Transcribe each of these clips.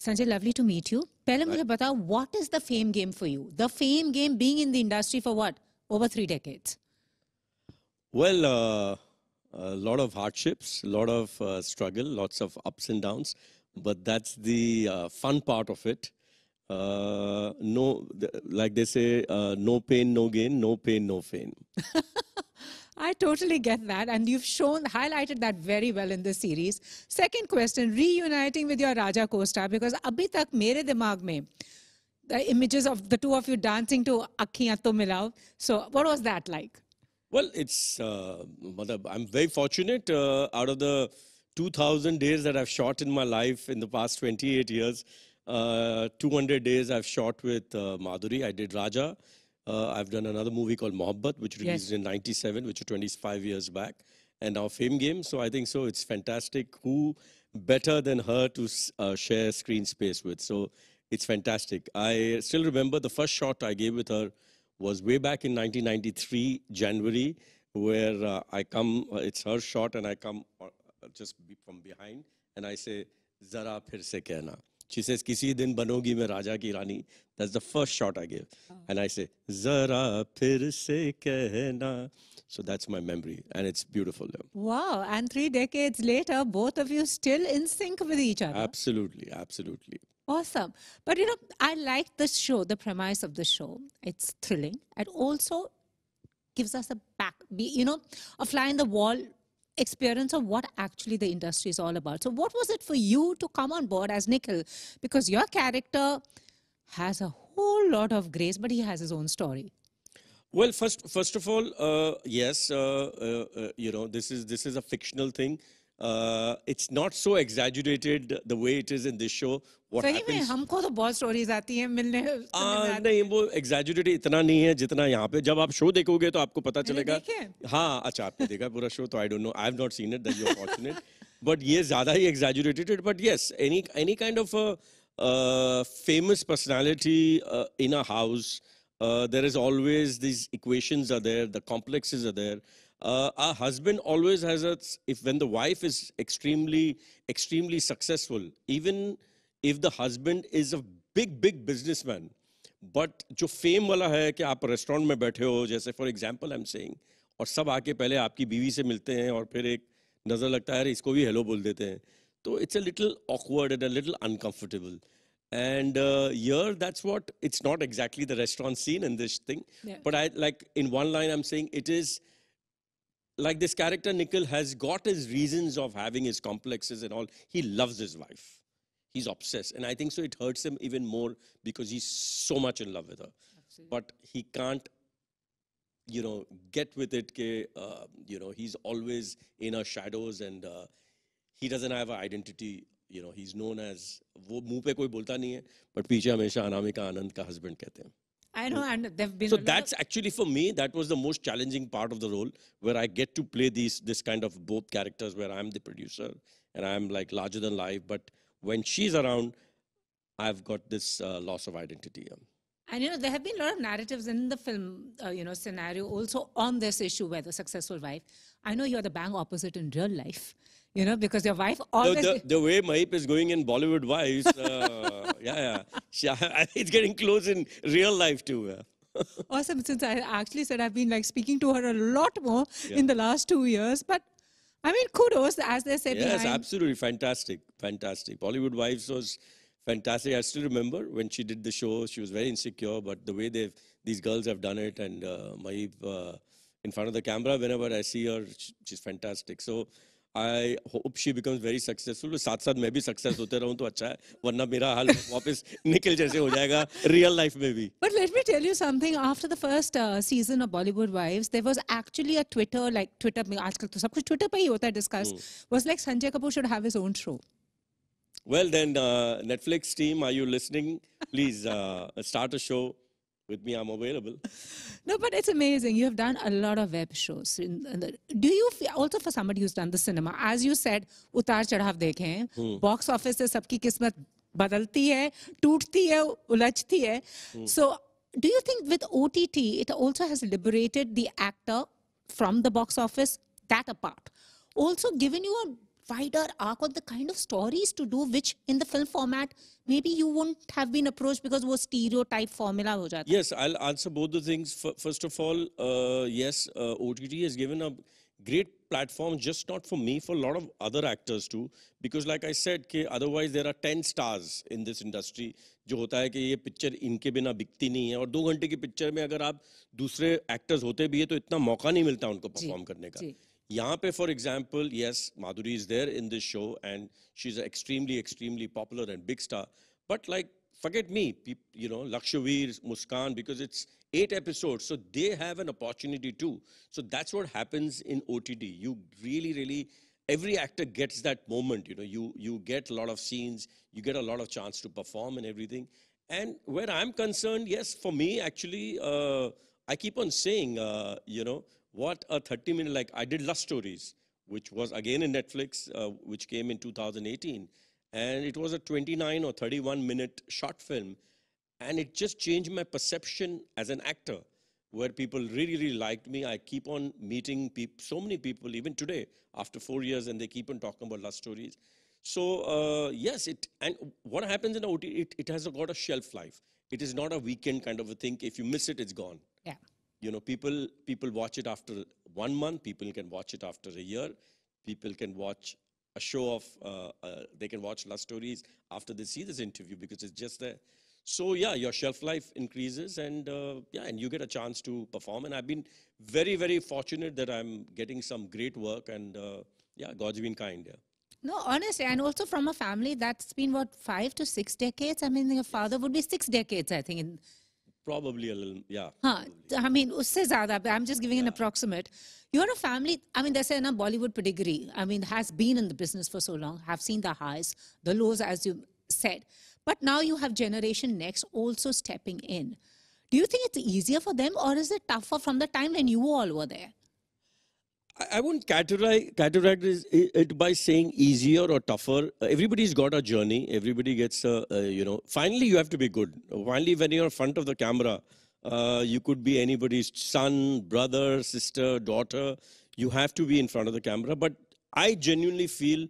Sanjay, lovely to meet you. Pehle mujhe batao, what is the fame game for you? The fame game, being in the industry for what? Over 3 decades. Well, a lot of hardships, a lot of struggle, lots of ups and downs. But that's the fun part of it. Like they say, no pain, no gain, no pain, no fame. I totally get that. And you've highlighted that very well in this series. Second question, reuniting with your Raja co-star, because abhi tak mere dimag mein, the images of the two of you dancing to Akhiyan To Milao. So what was that like? Well, it's, I'm very fortunate out of the 2,000 days that I've shot in my life in the past 28 years, 200 days I've shot with Madhuri. I did Raja. I've done another movie called Mohabbat, which released in 97, which is 25 years back. And now Fame Game. So I think so. It's fantastic. Who better than her to share screen space with? So it's fantastic. I still remember the first shot I gave with her was way back in 1993, January, where I come, it's her shot and I come just from behind and I say, Zara phir se kehna. She says, Kisi din banogi mein Raja ki Rani. That's the first shot I gave. Oh. And I say, Zara phir se kehna. So that's my memory. And it's beautiful. Wow. And 3 decades later, both of you still in sync with each other. Absolutely. Absolutely. Awesome. But you know, I like this show, the premise of the show. It's thrilling. It also gives us a a fly in the wall experience of what actually the industry is all about. So what was it for you to come on board as Nikhil? Because your character has a whole lot of grace, but he has his own story. Well, first of all, yes, you know, this is a fictional thing. It's not so exaggerated the way it is in this show. What happens? हमको तो बहुत stories आती हैं मिलने नहीं वो exaggerated इतना नहीं है जितना यहाँ पे जब आप show देखोगे तो आपको पता चलेगा हाँ अच्छा आपने देखा पूरा show तो I don't know I have not seen it that you're fortunate but ये ज़्यादा ही exaggerated but yes any kind of a famous personality in a house there is always these equations are there the complexes are there. Our husband always has a, when the wife is extremely successful, even if the husband is a big businessman, but जो fame वाला है कि आप restaurant में बैठे हो, जैसे for example I'm saying, और सब आके पहले आपकी बीवी से मिलते हैं और फिर एक नजर लगता है इसको भी hello बोल देते हैं, तो it's a little awkward and a little uncomfortable. And here, that's what, it's not exactly the restaurant scene in this thing, but I like in one line I'm saying it is. Like this character, Nikhil has got his reasons of having his complexes and all. He loves his wife. He's obsessed. And I think so it hurts him even more because he's so much in love with her. Absolutely. But he can't, you know, get with it. You know, he's always in her shadows and he doesn't have an identity. You know, he's known as, wo muh pe koi bolta nahi hai, but piche hamesha Anamika Anand ka husband kehte hain. I know, and they've been. So that's actually for me. That was the most challenging part of the role, where I get to play this kind of both characters, where I'm the producer and I'm like larger than life. But when she's around, I've got this loss of identity. And you know, there have been a lot of narratives in the film, you know, scenario also on this issue, where the successful wife. I know you're the bang opposite in real life. You know, because your wife always... The way Maheep is going in Bollywood Wives, it's getting close in real life too. Awesome, since I actually said I've been like speaking to her a lot more in the last 2 years, but I mean, kudos, as they said. Yes, absolutely, fantastic, fantastic. Bollywood Wives was fantastic. I still remember when she did the show, she was very insecure, but the way these girls have done it, and Maheep, in front of the camera, whenever I see her, she's fantastic. So... I hope she becomes very successful. साथ साथ मैं भी success होते रहूँ तो अच्छा है, वरना मेरा हाल वापस निकल जैसे हो जाएगा real life में भी. But let me tell you something. After the first season of Bollywood Wives, there was actually a Twitter में आजकल तो सब कुछ Twitter पे ही होता है discuss. Was like Sanjay Kapoor should have his own show. Well then, Netflix team, are you listening? Please start a show. With me, I'm available. No, but it's amazing. You have done a lot of web shows. Do you feel, also for somebody who's done the cinema, as you said, उतार चढ़ाव देखें, box office से सबकी किस्मत बदलती है, टूटती है, उलझती है. So, do you think with OTT, it also has liberated the actor from the box office? That apart, also given you a wider arc of the kind of stories to do, which in the film format, maybe you wouldn't have been approached because वो stereotype formula हो जाता है. Yes, I'll answer both the things. First of all, yes, OTT has given a great platform, just not for me, for a lot of other actors too. Because like I said, ke otherwise there are 10 stars in this industry. जो होता है कि ये picture इनके बिना बिकती नहीं है और 2 घंटे की picture में अगर आप दूसरे actors होते भी हैं तो इतना मौका नहीं मिलता उनको perform करने का. यहाँ पे for example, yes, Madhuri is there in this show and she's an extremely popular and big star. But like, forget me, you know, Lakshyaveer, Muskan, because it's 8 episodes, so they have an opportunity too. So that's what happens in OTT. You really, every actor gets that moment, you know, you get a lot of scenes, you get a lot of chance to perform and everything. And where I'm concerned, yes, for me, actually, I keep on saying, you know, what a 30-minute, like I did Lust Stories, which was again in Netflix, which came in 2018. And it was a 29 or 31-minute short film. And it just changed my perception as an actor, where people really liked me. I keep on meeting so many people, even today, after 4 years, and they keep on talking about Lust Stories. So, yes, and what happens in OTT, it has got a shelf life. It is not a weekend kind of a thing. If you miss it, it's gone. Yeah. You know, people watch it after 1 month. People can watch it after a year. People can watch a show of, they can watch Lust Stories after they see this interview because it's just there. So yeah, your shelf life increases and yeah, and you get a chance to perform. And I've been very fortunate that I'm getting some great work and yeah, God's been kind, yeah. No, honestly, and also from a family that's been what, 5 to 6 decades? I mean, your father would be 6 decades, I think. Probably a little, yeah. Huh. I mean, usse zyada, I'm just giving an approximate. You're a family, I mean, there's a Bollywood pedigree. I mean, has been in the business for so long, have seen the highs, the lows, as you said. But now you have Generation Next also stepping in. Do you think it's easier for them or is it tougher from the time when you all were there? I wouldn't categorize it by saying easier or tougher. Everybody's got a journey. Everybody gets, you know, finally you have to be good. Finally, when you're in front of the camera, you could be anybody's son, brother, sister, daughter. You have to be in front of the camera. But I genuinely feel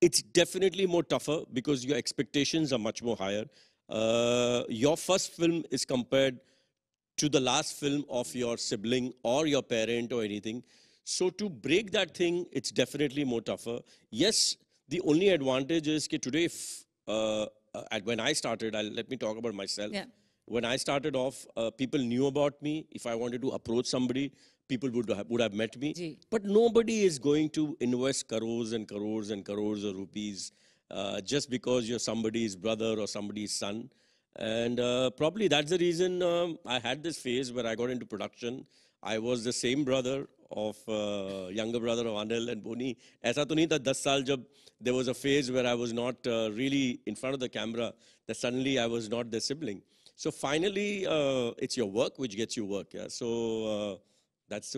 it's definitely more tougher because your expectations are much more higher. Your first film is compared to the last film of your sibling or your parent or anything. So to break that thing, it's definitely more tougher. Yes, the only advantage is that today, when I started, let me talk about myself. Yeah. When I started off, people knew about me. If I wanted to approach somebody, people would have met me. Gee. But nobody is going to invest crores of rupees just because you're somebody's brother or somebody's son. And probably that's the reason I had this phase where I got into production. I was the same brother of younger brother of Anil and Boni. Aisa to nahi tha 10 saal jab there was a phase where I was not really in front of the camera, that suddenly I was not their sibling. So finally, it's your work which gets you work. Yeah? So that's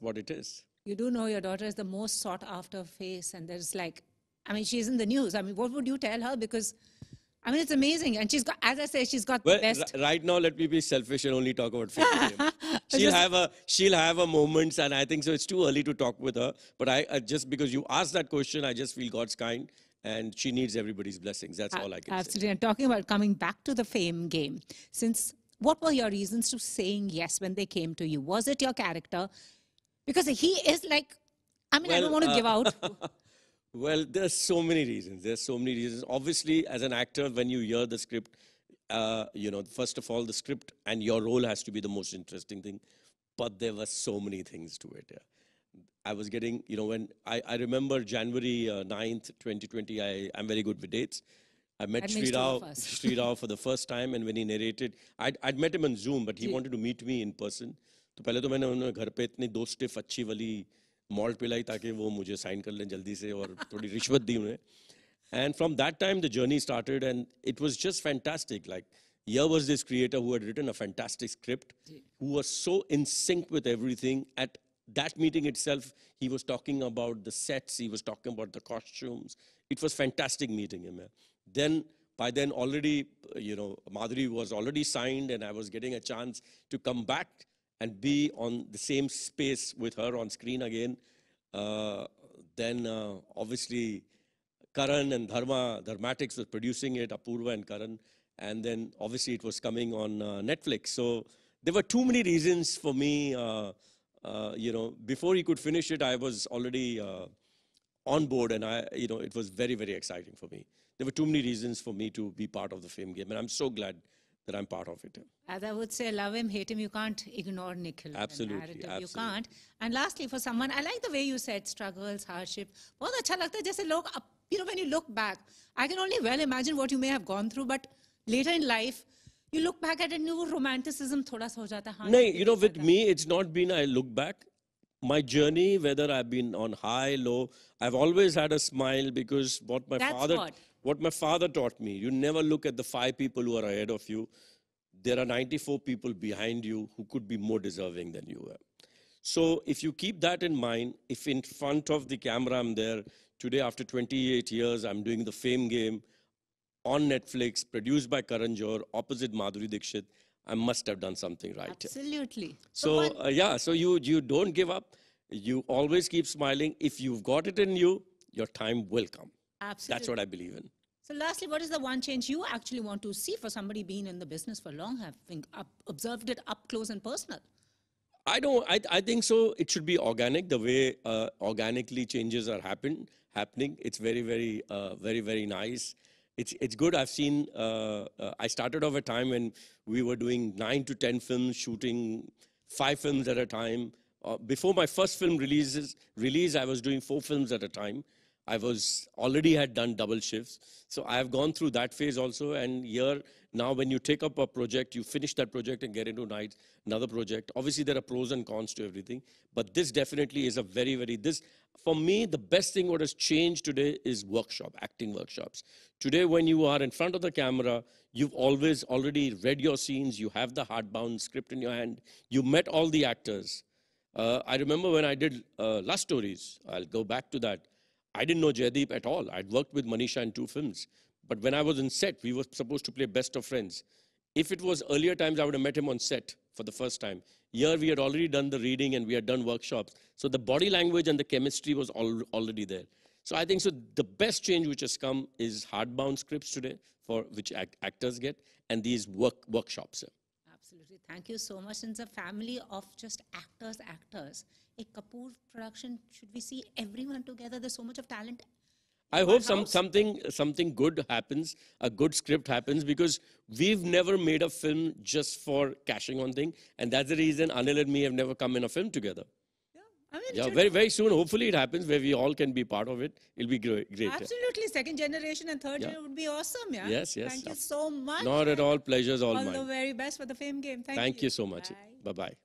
what it is. You do know your daughter is the most sought after face, and there's like, I mean, she's in the news. I mean, what would you tell her? Because I mean, it's amazing. And she's got, as I say, she's got the best. Right now, let me be selfish and only talk about film. she'll have her moments, and I think so. It's too early to talk with her. But I just because you asked that question, I just feel God's kind. And she needs everybody's blessings. That's all I can say. Absolutely. And talking about coming back to the Fame Game, since what were your reasons to saying yes when they came to you? Was it your character? Because he is like, I mean, well, I don't want to give out. Well, there's so many reasons. There's so many reasons. Obviously, as an actor, when you hear the script, you know, first of all, the script and your role has to be the most interesting thing. But there were so many things to it. Yeah. I was getting, you know, when I remember January 9th, 2020, I'm very good with dates. I met Sri Rao for the first time, and when he narrated, I'd met him on Zoom, but he wanted to meet me in person. So first of all, I had so many stiff, good wali malt pilai taaki wo mujhe sign kar le jaldi se aur thodi rishwat di unhe. And from that time, the journey started, and it was just fantastic. Like, here was this creator who had written a fantastic script, who was so in sync with everything. At that meeting itself, he was talking about the sets, he was talking about the costumes. It was fantastic meeting him. Then, by then already, you know, Madhuri was already signed and I was getting a chance to come back and be on the same space with her on screen again. Then obviously Karan and Dharmatics was producing it, Apurva and Karan. And then obviously it was coming on Netflix. So there were too many reasons for me, you know, before he could finish it, I was already on board, and I, you know, it was very, very exciting for me. There were too many reasons for me to be part of the Fame Game, and I'm so glad that I'm part of it. As I would say, love him, hate him, you can't ignore Nikhil. Absolutely, absolutely. You can't. And lastly, for someone, I like the way you said struggles, hardship. बहुत अच्छा लगता है जैसे लोग, you know, when you look back, I can only well imagine what you may have gone through, but later in life, you look back at it and you romanticism थोड़ा सा हो जाता है. No, you know, with me, it's not been I look back. My journey, whether I've been on high, low, I've always had a smile because what my father taught me, you never look at the 5 people who are ahead of you. There are 94 people behind you who could be more deserving than you are. So if you keep that in mind, if in front of the camera I'm there, today after 28 years, I'm doing the Fame Game on Netflix, produced by Karan Johar, opposite Madhuri Dixit. I must have done something right. Absolutely. So, yeah, so you don't give up. You always keep smiling. If you've got it in you, your time will come. Absolutely. That's what I believe in. So lastly, what is the one change you actually want to see for somebody being in the business for long, having observed it up close and personal? I think so. It should be organic, the way organically changes are happening. It's very, very, very, very nice. It's good. I've seen, I started off a time when we were doing 9 to 10 films, shooting 5 films at a time. Before my first film release, I was doing 4 films at a time. I was already had done double shifts. So I've gone through that phase also. And here, now when you take up a project, you finish that project and get into another project. Obviously, there are pros and cons to everything. But this definitely is a very, very, this, for me, the best thing what has changed today is acting workshops. Today, when you are in front of the camera, you've always already read your scenes. You have the hardbound script in your hand. You met all the actors. I remember when I did Lust Stories, I'll go back to that. I didn't know Jaideep at all. I'd worked with Manisha in 2 films. But when I was on set, we were supposed to play best of friends. If it was earlier times, I would have met him on set for the first time. Here, we had already done the reading and we had done workshops. So the body language and the chemistry was already there. So I think so the best change which has come is hardbound scripts today, for which actors get, and these workshops. Absolutely. Thank you so much. It's a family of just actors. A Kapoor production, should we see everyone together? There's so much of talent. I hope something good happens, a good script happens, because we've never made a film just for cashing on thing, and that's the reason Anil and me have never come in a film together. Yeah, I mean, yeah, very, very soon, hopefully it happens where we all can be part of it. It'll be great. Absolutely, second generation and third generation would be awesome. Yeah. Yes, yes. Thank you so much. Not at all. Pleasure's all mine. All the very best for the Fame Game. Thank you. Thank you so much. Bye-bye.